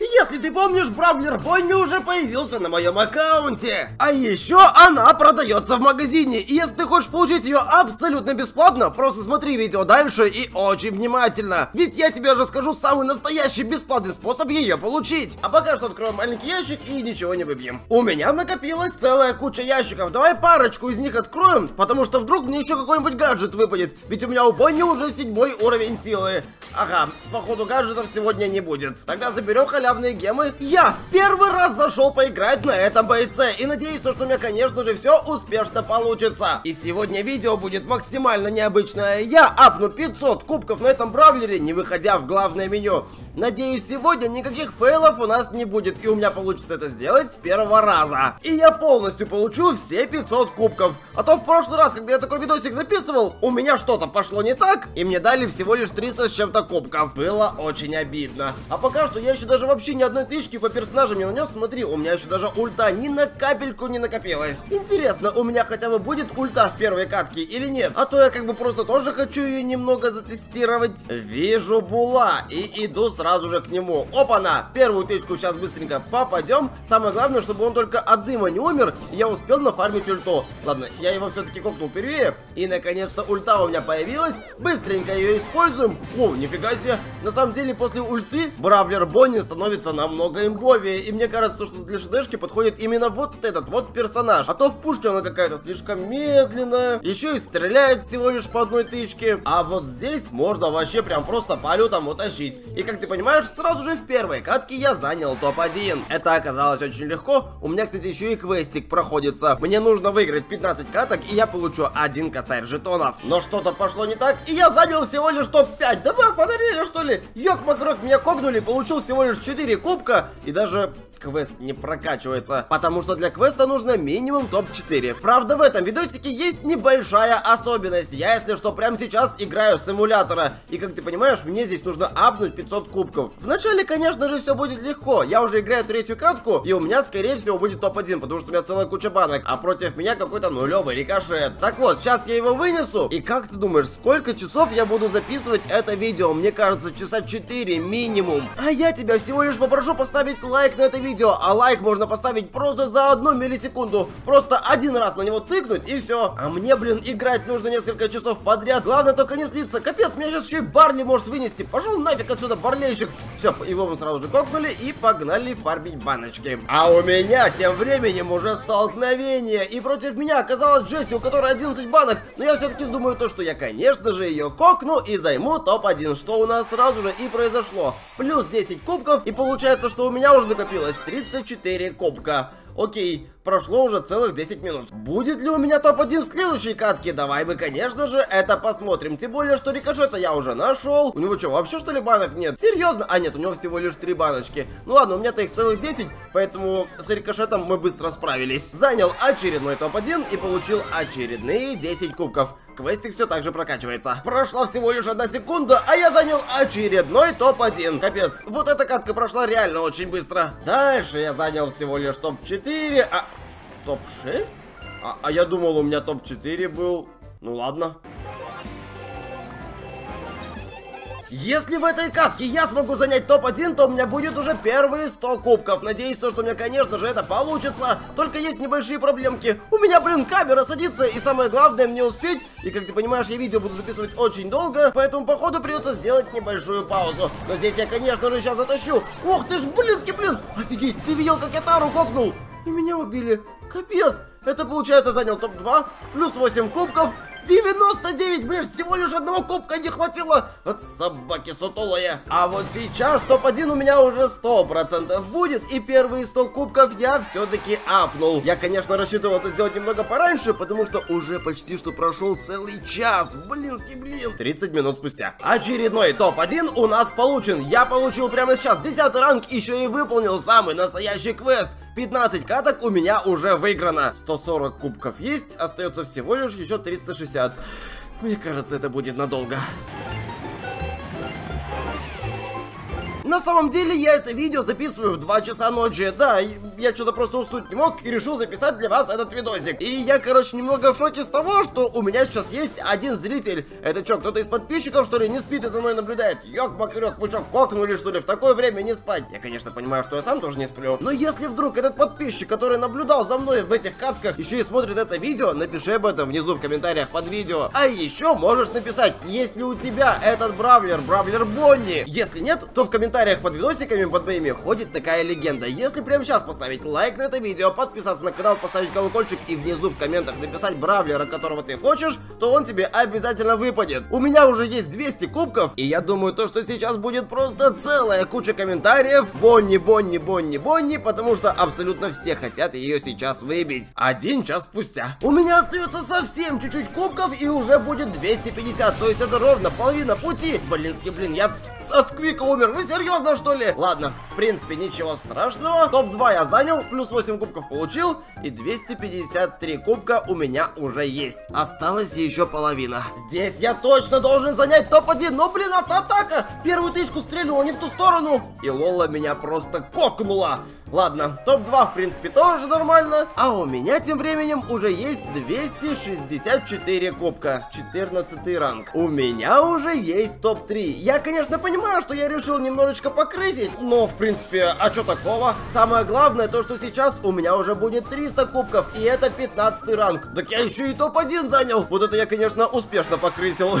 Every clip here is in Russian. Если ты помнишь, бравлер Бонни уже появился на моем аккаунте. А еще она продается в магазине. И если ты хочешь получить ее абсолютно бесплатно, просто смотри видео дальше и очень внимательно. Ведь я тебе расскажу самый настоящий бесплатный способ ее получить. А пока что откроем маленький ящик и ничего не выбьем. У меня накопилась целая куча ящиков. Давай парочку из них откроем, потому что вдруг мне еще какой-нибудь гаджет выпадет. Ведь у меня у Бонни уже 7-й уровень силы. Ага, походу гаджетов сегодня не будет. Тогда заберем халяву. Гемы. Я в первый раз зашел поиграть на этом бойце и надеюсь, что у меня, конечно же, все успешно получится. И сегодня видео будет максимально необычное. Я апну 500 кубков на этом бравлере, не выходя в главное меню. Надеюсь, сегодня никаких фейлов у нас не будет и у меня получится это сделать с первого раза. И я полностью получу все 500 кубков. А то в прошлый раз, когда я такой видосик записывал, у меня что-то пошло не так и мне дали всего лишь 300 с чем-то кубков. Было очень обидно. А пока что я еще даже вообще ни одной тычки по персонажам не нанес. Смотри, у меня еще даже ульта ни на капельку не накопилась. Интересно, у меня хотя бы будет ульта в первой катке или нет? А то я как бы просто тоже хочу ее немного затестировать. Вижу Була и иду сразу же к нему. Опа-на! Первую тычку сейчас быстренько попадем. Самое главное, чтобы он только от дыма не умер. И я успел нафармить ульту. Ладно, я его все-таки кокнул первее. И наконец-то ульта у меня появилась. Быстренько ее используем. О, нифига себе. На самом деле, после ульты бравлер Бонни становится намного имбовее. И мне кажется, что для шедешки подходит именно вот этот вот персонаж. А то в пушке она какая-то слишком медленная. Еще и стреляет всего лишь по одной тычке. А вот здесь можно вообще прям просто по лютам утащить. И как ты понимаешь, сразу же в первой катке я занял топ-1. Это оказалось очень легко. У меня, кстати, еще и квестик проходится. Мне нужно выиграть 15 каток, и я получу 1 косарь жетонов. Но что-то пошло не так, и я занял всего лишь топ-5. Да вы подарили, что ли? Ёк-макрок, меня когнули, получил всего лишь 4 кубка и даже квест не прокачивается, потому что для квеста нужно минимум топ-4. Правда, в этом видосике есть небольшая особенность. Я, если что, прямо сейчас играю с эмулятора. И, как ты понимаешь, мне здесь нужно апнуть 500 кубков. Вначале, конечно же, все будет легко. Я уже играю третью катку, и у меня, скорее всего, будет топ-1, потому что у меня целая куча банок, а против меня какой-то нулевый рикошет. Так вот, сейчас я его вынесу. И как ты думаешь, сколько часов я буду записывать это видео? Мне кажется, часа 4 минимум. А я тебя всего лишь попрошу поставить лайк на это видео. А лайк можно поставить просто за 1 миллисекунду. Просто один раз на него тыкнуть и все. А мне, блин, играть нужно несколько часов подряд. Главное только не слиться. Капец, меня сейчас еще и Барли может вынести. Пошел нафиг отсюда, барлейщик. Все, его мы сразу же кокнули и погнали фармить баночки. А у меня тем временем уже столкновение. И против меня оказалась Джесси, у которой 11 банок. Но я все-таки думаю то, что я, конечно же, ее кокну и займу топ-1. Что у нас сразу же и произошло. Плюс 10 кубков. И получается, что у меня уже накопилось 34 кубка. Окей, прошло уже целых 10 минут. Будет ли у меня топ-1 в следующей катке? Давай мы, конечно же, это посмотрим. Тем более, что рикошета я уже нашел. У него что, вообще что ли банок нет? Серьезно? А нет, у него всего лишь 3 баночки. Ну ладно, у меня-то их целых 10, поэтому с рикошетом мы быстро справились. Занял очередной топ-1 и получил очередные 10 кубков. Квестик все так же прокачивается. Прошла всего лишь 1 секунда, а я занял очередной топ-1. Капец, вот эта катка прошла реально очень быстро. Дальше я занял всего лишь топ-4, а... топ-6? А я думал, у меня топ-4 был. Ну ладно. Если в этой катке я смогу занять топ-1, то у меня будет уже первые 100 кубков. Надеюсь, то, что у меня, конечно же, это получится. Только есть небольшие проблемки. У меня, блин, камера садится, и самое главное, мне успеть. И, как ты понимаешь, я видео буду записывать очень долго, поэтому, походу, придется сделать небольшую паузу. Но здесь я, конечно же, сейчас затащу. Ох ты ж, блинский, блин! Офигеть, ты видел, как я тару кокнул? И меня убили. Капец. Это, получается, занял топ-2, плюс 8 кубков. 99! Мне всего лишь 1 кубка не хватило! От собаки сутулая! А вот сейчас топ-1 у меня уже 100% будет, и первые 100 кубков я все-таки апнул. Я, конечно, рассчитывал это сделать немного пораньше, потому что уже почти что прошел целый час. Блинский блин! 30 минут спустя. Очередной топ-1 у нас получен. Я получил прямо сейчас 10-й ранг, еще и выполнил самый настоящий квест. 15 каток у меня уже выиграно. 140 кубков есть, остается всего лишь еще 360. Мне кажется, это будет надолго. На самом деле я это видео записываю в 2 часа ночи. Да, я что-то просто уснуть не мог и решил записать для вас этот видосик. И я, короче, немного в шоке с того, что у меня сейчас есть один зритель. Это что, кто-то из подписчиков, что ли, не спит и за мной наблюдает? Ёк-макарёк, мы чё, кокнули, что ли, в такое время не спать? Я, конечно, понимаю, что я сам тоже не сплю. Но если вдруг этот подписчик, который наблюдал за мной в этих катках, еще и смотрит это видео, напиши об этом внизу в комментариях под видео. А еще можешь написать, есть ли у тебя этот бравлер Бонни. Если нет, то в комментариях под видосиками, под моими, ходит такая легенда. Если прямо сейчас поставить лайк на это видео, подписаться на канал, поставить колокольчик и внизу в комментах написать бравлера, которого ты хочешь, то он тебе обязательно выпадет. У меня уже есть 200 кубков, и я думаю, то, что сейчас будет просто целая куча комментариев Бонни, потому что абсолютно все хотят ее сейчас выбить. 1 час спустя. У меня остается совсем чуть-чуть кубков, и уже будет 250, то есть это ровно половина пути. Блинский блин, я от сквика умер, вы серьезно, что ли? Ладно, в принципе, ничего страшного. Топ-2 я занял, плюс 8 кубков получил, и 253 кубка у меня уже есть. Осталось еще половина. Здесь я точно должен занять топ-1, но, блин, автоатака! Первую тычку стрельнула не в ту сторону, и Лола меня просто кокнула. Ладно, топ-2, в принципе, тоже нормально, а у меня тем временем уже есть 264 кубка, 14 ранг. У меня уже есть топ-3. Я, конечно, понимаю, что я решил немножечко покрысить, но, в принципе, а что такого? Самое главное то, что сейчас у меня уже будет 300 кубков, и это 15 ранг. Так я еще и топ-1 занял. Вот это я, конечно, успешно покрысил.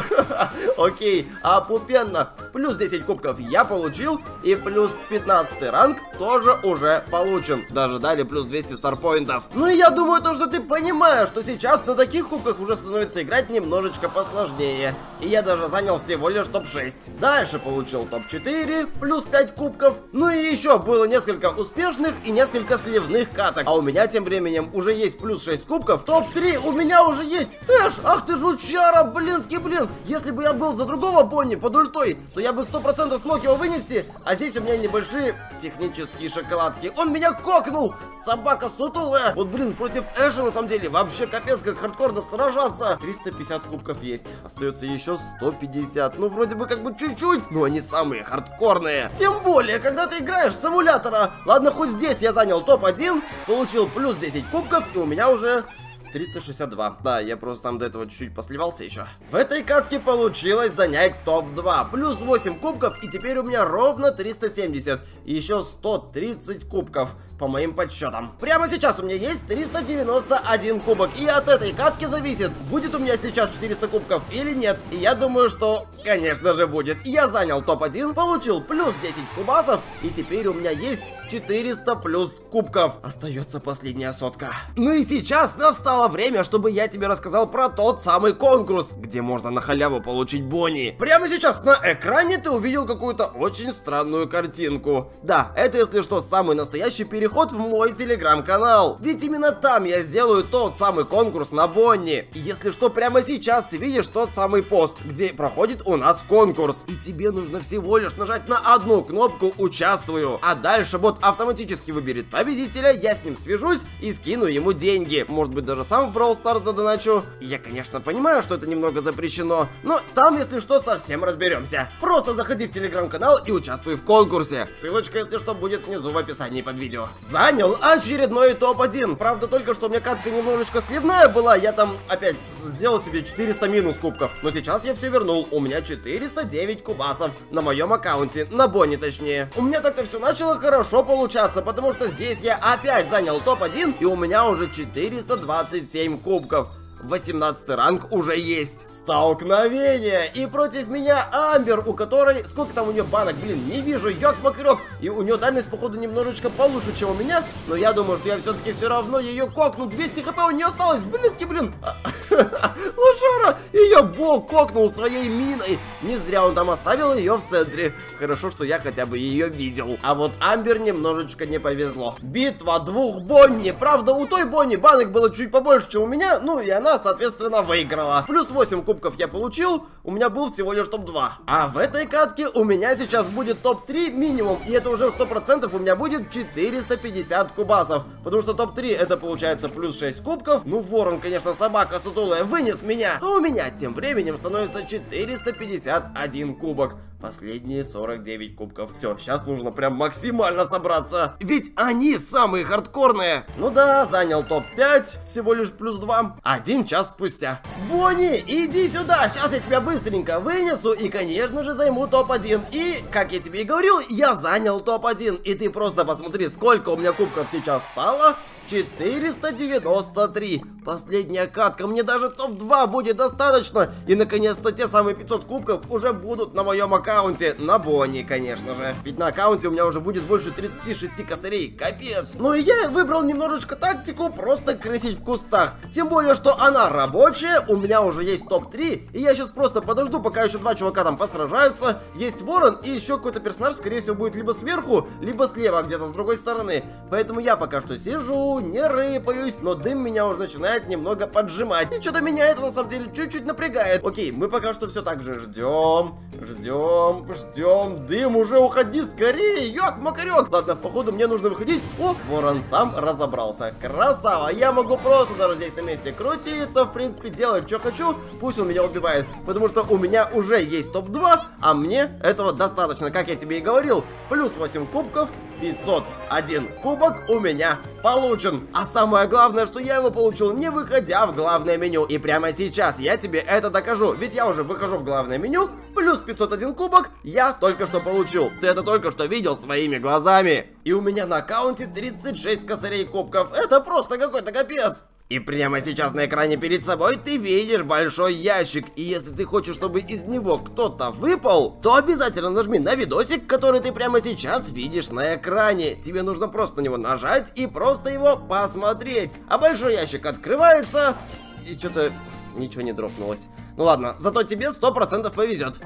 Окей, опупенно. Плюс 10 кубков я получил, и плюс 15 ранг тоже уже получен. Даже дали плюс 200 старпоинтов. Ну и я думаю, то, что ты понимаешь, что сейчас на таких кубках уже становится играть немножечко посложнее. И я даже занял всего лишь топ-6. Дальше получил топ-4, плюс 5 кубков. Ну и еще было несколько успешных и несколько сливных каток. А у меня тем временем уже есть плюс 6 кубков. Топ-3 у меня уже есть. Эш, ах ты жучара, блинский блин. Если бы я был за другого Бонни под ультой, то я бы 100% смог его вынести. А здесь у меня небольшие технические шоколадки. Он меня кокнул. Собака сутулая. Вот, блин, против Эша на самом деле вообще капец как хардкорно сражаться. 350 кубков есть. Остается еще 150. Ну, вроде бы как бы чуть-чуть, но они самые хардкорные. Тем более, когда ты играешь с эмулятора. Ладно, хоть здесь я занял топ-1, получил плюс 10 кубков, и у меня уже 362. Да, я просто там до этого чуть-чуть посливался еще. В этой катке получилось занять топ-2. Плюс 8 кубков, и теперь у меня ровно 370. И еще 130 кубков, по моим подсчетам. Прямо сейчас у меня есть 391 кубок. И от этой катки зависит, будет у меня сейчас 400 кубков или нет. И я думаю, что, конечно же, будет. Я занял топ-1, получил плюс 10 кубасов, и теперь у меня есть 400 плюс кубков. Остается последняя сотка. Ну и сейчас настало время, чтобы я тебе рассказал про тот самый конкурс, где можно на халяву получить Бонни. Прямо сейчас на экране ты увидел какую-то очень странную картинку. Да, это, если что, самый настоящий переход в мой телеграм-канал. Ведь именно там я сделаю тот самый конкурс на Бонни. И если что, прямо сейчас ты видишь тот самый пост, где проходит у нас конкурс. И тебе нужно всего лишь нажать на одну кнопку «Участвую». А дальше бот автоматически выберет победителя, я с ним свяжусь и скину ему деньги. Может быть, даже сам в Brawl Stars задоначу. Я, конечно, понимаю, что это немного запрещено, но там, если что, совсем разберемся. Просто заходи в телеграм-канал и участвуй в конкурсе. Ссылочка, если что, будет внизу в описании под видео. Занял очередной топ-1. Правда, только что у меня катка немножечко сливная была, я там опять сделал себе 400 минус кубков. Но сейчас я все вернул. У меня 409 кубасов на моем аккаунте, на Бонни точнее. У меня так-то все начало хорошо получаться, потому что здесь я опять занял топ-1, и у меня уже 427 кубков. 18 ранг уже есть. Столкновение. И против меня Амбер, у которой... Сколько там у нее банок? Блин, не вижу. Ёк-макрёк. И у нее дальность, походу, немножечко получше, чем у меня. Но я думаю, что я все-таки все равно ее кокну. 200 хп у нее осталось. Блинский, блин. Лошара. Ее бог кокнул своей миной. Не зря он там оставил ее в центре. Хорошо, что я хотя бы ее видел. А вот Амбер немножечко не повезло. Битва двух Бонни. Правда, у той Бонни банок было чуть побольше, чем у меня. Ну, и она соответственно выиграла. Плюс 8 кубков я получил, у меня был всего лишь топ-2. А в этой катке у меня сейчас будет топ-3 минимум, и это уже 100% у меня будет 450 кубасов, потому что топ-3 это получается плюс 6 кубков. Ну, ворон, конечно, собака сутулая, вынес меня. А у меня тем временем становится 451 кубок. Последние 49 кубков. Все, сейчас нужно прям максимально собраться. Ведь они самые хардкорные. Ну да, занял топ-5. Всего лишь плюс 2. 1 час спустя. Бонни, иди сюда. Сейчас я тебя быстренько вынесу и, конечно же, займу топ-1. И, как я тебе и говорил, я занял топ-1. И ты просто посмотри, сколько у меня кубков сейчас стало. 493. Последняя катка. Мне даже топ-2 будет достаточно. И, наконец-то, те самые 500 кубков уже будут на моем аккаунте. На Бонни, конечно же. Ведь на аккаунте у меня уже будет больше 36 косарей. Капец. Ну и я выбрал немножечко тактику просто крысить в кустах. Тем более, что она рабочая. У меня уже есть топ-3. И я сейчас просто подожду, пока еще 2 чувака там посражаются. Есть ворон и еще какой-то персонаж, скорее всего, будет либо сверху, либо слева, где-то с другой стороны. Поэтому я пока что сижу, не рыпаюсь, но дым меня уже начинает немного поджимать. И что-то меня это на самом деле чуть-чуть напрягает. Окей, мы пока что все так же ждем. Дым, уже уходи скорее, ёк-макарёк. Ладно, походу мне нужно выходить. О, ворон сам разобрался. Красава, я могу просто даже здесь на месте крутиться, в принципе, делать, что хочу. Пусть он меня убивает, потому что у меня уже есть топ-2, а мне этого достаточно, как я тебе и говорил. Плюс 8 кубков, 501 кубок у меня получен. А самое главное, что я его получил, не выходя в главное меню. И прямо сейчас я тебе это докажу. Ведь я уже выхожу в главное меню. Плюс 501 кубок я только что получил. Ты это только что видел своими глазами. И у меня на аккаунте 36 косарей кубков. Это просто какой-то капец. И прямо сейчас на экране перед собой ты видишь большой ящик. И если ты хочешь, чтобы из него кто-то выпал, то обязательно нажми на видосик, который ты прямо сейчас видишь на экране. Тебе нужно просто на него нажать и просто его посмотреть. А большой ящик открывается, и что-то ничего не дропнулось. Ну ладно, зато тебе 100% повезет.